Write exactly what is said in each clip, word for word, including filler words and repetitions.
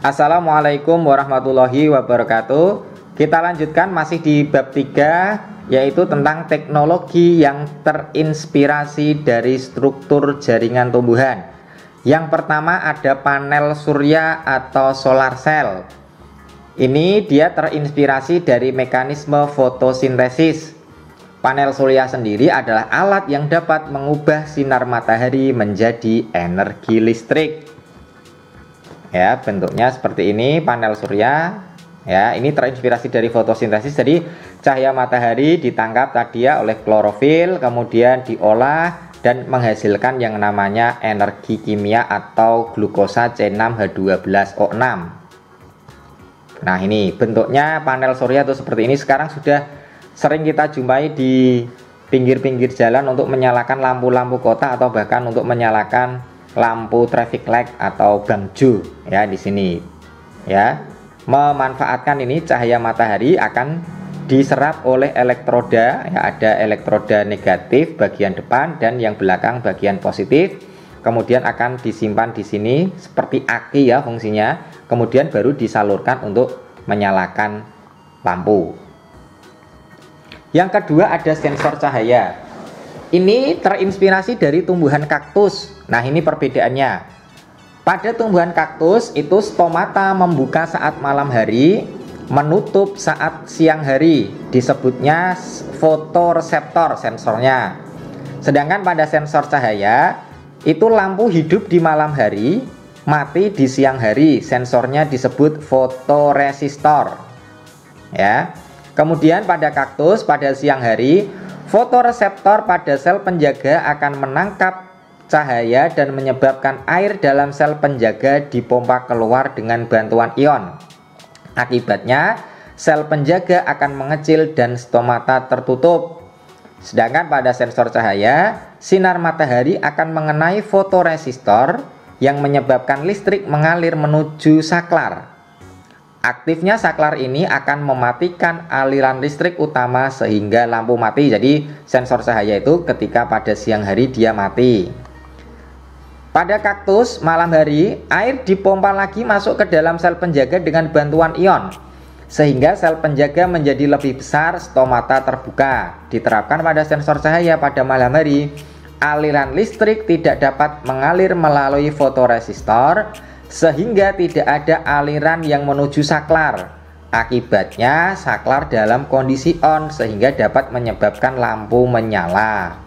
Assalamualaikum warahmatullahi wabarakatuh. Kita lanjutkan masih di bab tiga, yaitu tentang teknologi yang terinspirasi dari struktur jaringan tumbuhan. Yang pertama ada panel surya atau solar cell. Ini dia terinspirasi dari mekanisme fotosintesis. Panel surya sendiri adalah alat yang dapat mengubah sinar matahari menjadi energi listrik. Ya, bentuknya seperti ini panel surya. Ya, ini terinspirasi dari fotosintesis. Jadi cahaya matahari ditangkap tadi ya oleh klorofil, kemudian diolah dan menghasilkan yang namanya energi kimia atau glukosa C enam H dua belas O enam. Nah, ini bentuknya panel surya itu seperti ini. Sekarang sudah sering kita jumpai di pinggir-pinggir jalan untuk menyalakan lampu-lampu kota atau bahkan untuk menyalakan lampu traffic light atau bangju ya di sini. Ya, memanfaatkan ini cahaya matahari akan diserap oleh elektroda ya, ada elektroda negatif bagian depan dan yang belakang bagian positif, kemudian akan disimpan di sini seperti aki ya fungsinya, kemudian baru disalurkan untuk menyalakan lampu. Yang kedua ada sensor cahaya. Ini terinspirasi dari tumbuhan kaktus. Nah, ini perbedaannya. Pada tumbuhan kaktus itu stomata membuka saat malam hari, menutup saat siang hari. Disebutnya fotoreseptor sensornya. Sedangkan pada sensor cahaya itu lampu hidup di malam hari, mati di siang hari. Sensornya disebut fotoresistor. Ya. Kemudian pada kaktus pada siang hari, fotoreseptor pada sel penjaga akan menangkap cahaya dan menyebabkan air dalam sel penjaga dipompa keluar dengan bantuan ion. Akibatnya, sel penjaga akan mengecil dan stomata tertutup. Sedangkan pada sensor cahaya, sinar matahari akan mengenai fotoresistor yang menyebabkan listrik mengalir menuju saklar. Aktifnya saklar ini akan mematikan aliran listrik utama sehingga lampu mati. Jadi, sensor cahaya itu ketika pada siang hari dia mati. Pada kaktus malam hari, air dipompa lagi masuk ke dalam sel penjaga dengan bantuan ion, sehingga sel penjaga menjadi lebih besar, stomata terbuka. Diterapkan pada sensor cahaya pada malam hari, aliran listrik tidak dapat mengalir melalui fotoresistor, sehingga tidak ada aliran yang menuju saklar. Akibatnya, saklar dalam kondisi on, sehingga dapat menyebabkan lampu menyala.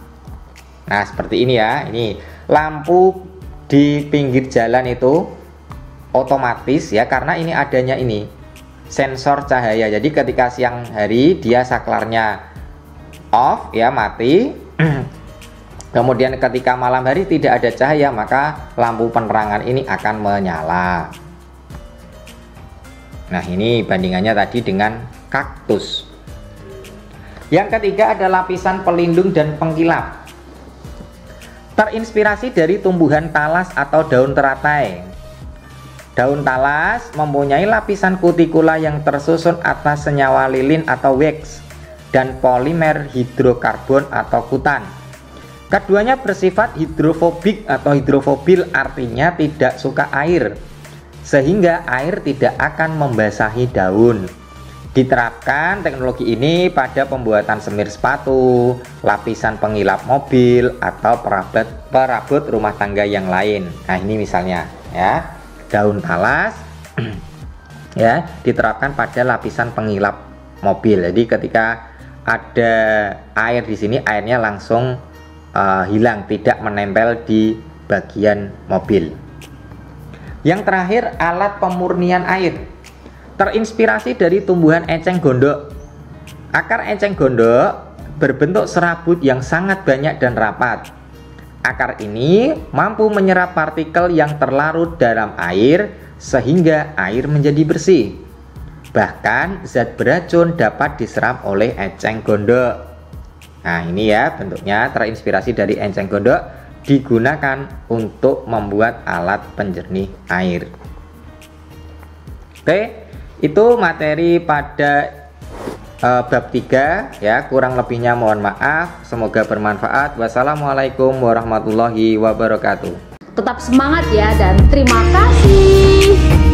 Nah, seperti ini ya, ini lampu di pinggir jalan itu otomatis ya, karena ini adanya ini sensor cahaya. Jadi ketika siang hari dia saklarnya off ya, mati. Kemudian ketika malam hari tidak ada cahaya, maka lampu penerangan ini akan menyala. Nah, ini bandingannya tadi dengan kaktus. Yang ketiga ada lapisan pelindung dan pengkilap. Terinspirasi dari tumbuhan talas atau daun teratai. Daun talas mempunyai lapisan kutikula yang tersusun atas senyawa lilin atau wax dan polimer hidrokarbon atau kutan. Keduanya bersifat hidrofobik atau hidrofobil, artinya tidak suka air, sehingga air tidak akan membasahi daun. Diterapkan teknologi ini pada pembuatan semir sepatu, lapisan pengilap mobil, atau perabot perabot rumah tangga yang lain. Nah, ini misalnya ya, daun talas ya, diterapkan pada lapisan pengilap mobil. Jadi ketika ada air di sini, airnya langsung uh, hilang, tidak menempel di bagian mobil. Yang terakhir alat pemurnian air. Terinspirasi dari tumbuhan eceng gondok. Akar eceng gondok berbentuk serabut yang sangat banyak dan rapat. Akar ini mampu menyerap partikel yang terlarut dalam air sehingga air menjadi bersih. Bahkan zat beracun dapat diserap oleh eceng gondok. Nah, ini ya bentuknya terinspirasi dari eceng gondok, digunakan untuk membuat alat penjernih air. Oke, itu materi pada uh, bab tiga ya, kurang lebihnya mohon maaf, semoga bermanfaat. Wassalamualaikum warahmatullahi wabarakatuh. Tetap semangat ya dan terima kasih.